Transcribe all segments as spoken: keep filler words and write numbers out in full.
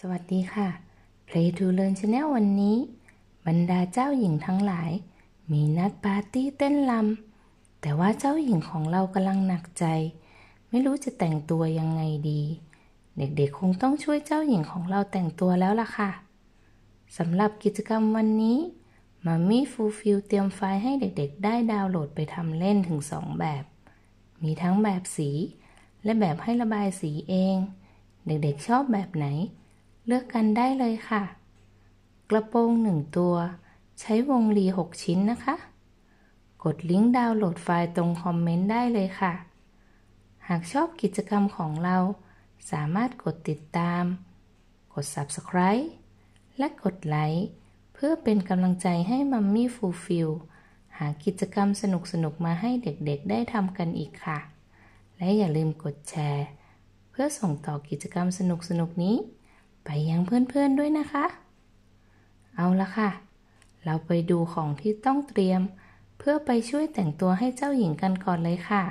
สวัสดีค่ะ Play to learn Channel วันนี้บรรดาเจ้าหญิงทั้งหลายมีนัดปาร์ตี้เต้นรำแต่ว่าเจ้าหญิงของเรากำลังหนักใจไม่รู้จะแต่งตัวยังไงดีเด็กๆคงต้องช่วยเจ้าหญิงของเราแต่งตัวแล้วล่ะค่ะสำหรับกิจกรรมวันนี้มัมมี่ฟูลฟิลเตรียมไฟล์ให้เด็กๆได้ดาวน์โหลดไปทำเล่นถึงสองแบบมีทั้งแบบสีและแบบให้ระบายสีเองเด็กๆชอบแบบไหนเลือกกันได้เลยค่ะกระโปรงหนึ่งตัวใช้วงรีหกชิ้นนะคะกดลิงก์ดาวน์โหลดไฟล์ตรงคอมเมนต์ได้เลยค่ะหากชอบกิจกรรมของเราสามารถกดติดตามกด ซับสไครบ์ และกดไลค์เพื่อเป็นกำลังใจให้มัมมี่ฟูลฟิลหากิจกรรมสนุกๆมาให้เด็กๆได้ทำกันอีกค่ะและอย่าลืมกดแชร์เพื่อส่งต่อกิจกรรมสนุกๆนี้ไปยังเพื่อนๆด้วยนะคะเอาละค่ะเราไปดูของที่ต้องเตรียมเพื่อไปช่วยแต่งตัวให้เจ้าหญิงกันก่อนเลยค่ะ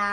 ตา